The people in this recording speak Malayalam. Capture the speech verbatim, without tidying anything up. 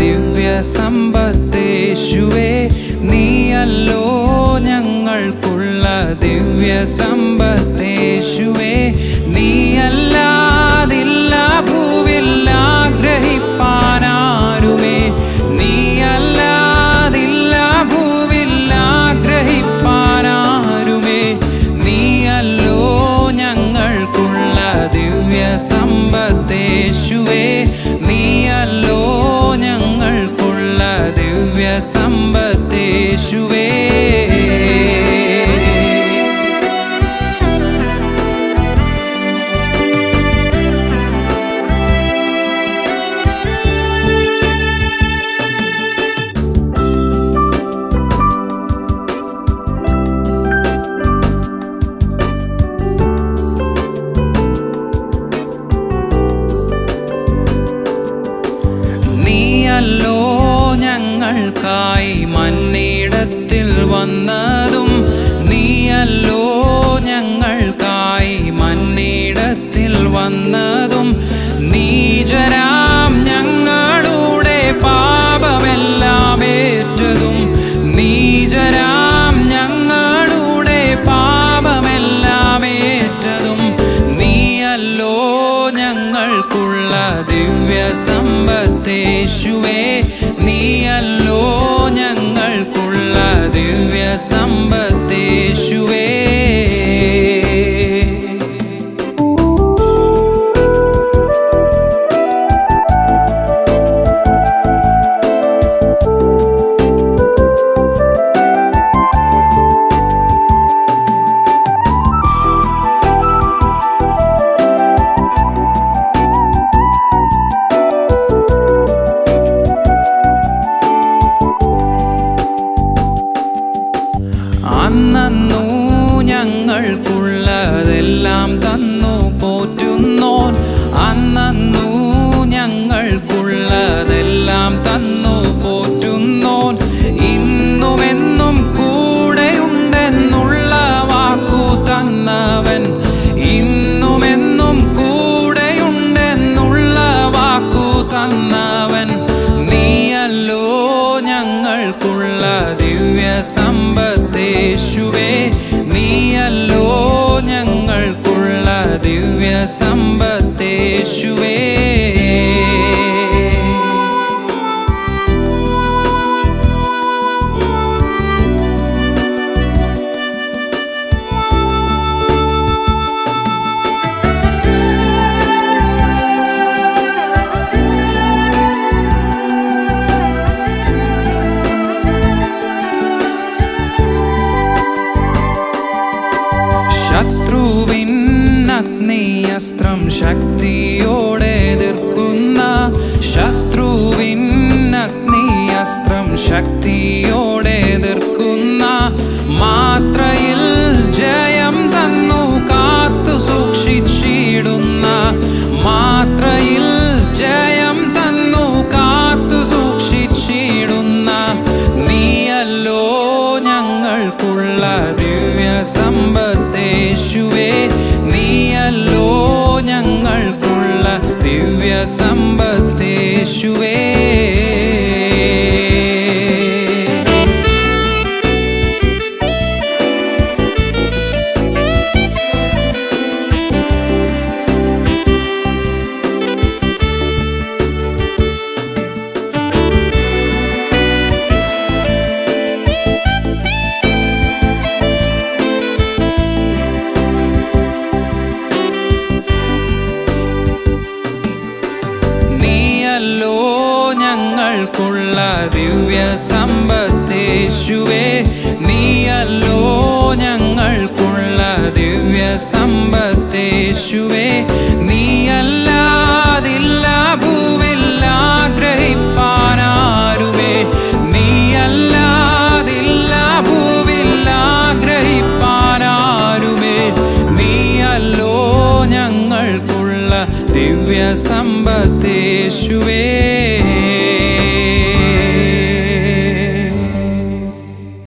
ദിവ്യ സമ്പത്തേശുവേ, നീയല്ലോ ഞങ്ങൾക്കുള്ള ദിവ്യ സമ്പത്തേശുവേ, നീയല്ലാതില്ല ഭൂവിൽ ആഗ്രഹിപ്പാനാരുമേ, നീയല്ലാതില്ല ഭൂവിൽ ആഗ്രഹിപ്പാനാരുമേ, നീയല്ലോ ഞങ്ങൾക്കുള്ള ദിവ്യ സമ്പത്തേശുവേ, നീയല്ലോ ഞങ്ങൾക്കുള്ള ദിവ്യ സമ്പത്തേശുവേ. നീയല്ലോ ഞങ്ങൾക്കായി മന്നിടത്തിൽ വന്നതും, നീയല്ലോ ഞങ്ങൾക്കായി മന്നിടത്തിൽ വന്നതും, നീജരാം ഞങ്ങളുടെ പാപമെല്ലാം ഏറ്റതും, നീജരാം ഞങ്ങളുടെ പാപമെല്ലാം ഏറ്റതും, നീയല്ലോ ഞങ്ങൾക്കുള്ള ദിവ്യ സമ്പത്തേശുവേ, നീയല്ലോ ഞങ്ങൾക്കുള്ള ദിവ്യ സമ്പത്തേശുവേ. അന്നു ഞങ്ങൾക്കുള്ളതെല്ലാം തന്നു പോറ്റുന്നോൻ, അന്നു ഞങ്ങൾക്കുള്ളതെല്ലാം തന്നു പോറ്റുന്നോൻ, ഇന്നുമെന്നും കൂടെയുണ്ടെന്നുള്ള വാക്കു തന്നവൻ, ഇന്നുമെന്നും കൂടെയുണ്ടെന്നുള്ള വാക്കു തന്നവൻ, നീയല്ലോ ഞങ്ങൾക്കുള്ള ദിവ്യ സമ്പത്തേശുവേ, നീയല്ലോ ഞങ്ങൾക്കുള്ള ദിവ്യ സമ്പത്തേശുവേ. അഗ്നിയസ്ത്രം ശക്തിയോടെ എതിർക്കുന്ന ശത്രുവിൻ അഗ്നിയസ്ത്രം ശക്തിയോടെ എതിർക്കുന്ന മാത്രയിൽ ജയം തന്നു കാത്തു സൂക്ഷിച്ചിടുന്ന, മാത്രയിൽ ജയം തന്നു കാത്തു സൂക്ഷിച്ചിടുന്ന, നീയല്ലോ ഞങ്ങൾക്കുള്ള ദിവ്യ സമ്പത്തേശുവേ, നീയല്ലോ ഞങ്ങൾക്കുള്ള ദിവ്യ സമ്പത്തേശുവേ. നീയല്ലോ ഞങ്ങൾക്കുള്ള ദിവ്യ സമ്പത്തേശുവേ, നീയല്ലോ ഞങ്ങൾക്കുള്ള ദിവ്യ സമ്പത്തേശുവേ, നീയല്ലാതില്ല ഭൂവിൽ ആഗ്രഹിപ്പാനാരുമേ, നീയല്ലാതില്ല ഭൂവിൽ ആഗ്രഹിപ്പാനാരുമേ, നീയല്ലോ ഞങ്ങൾക്കുള്ള ദിവ്യ സമ്പത്തേശുവേ.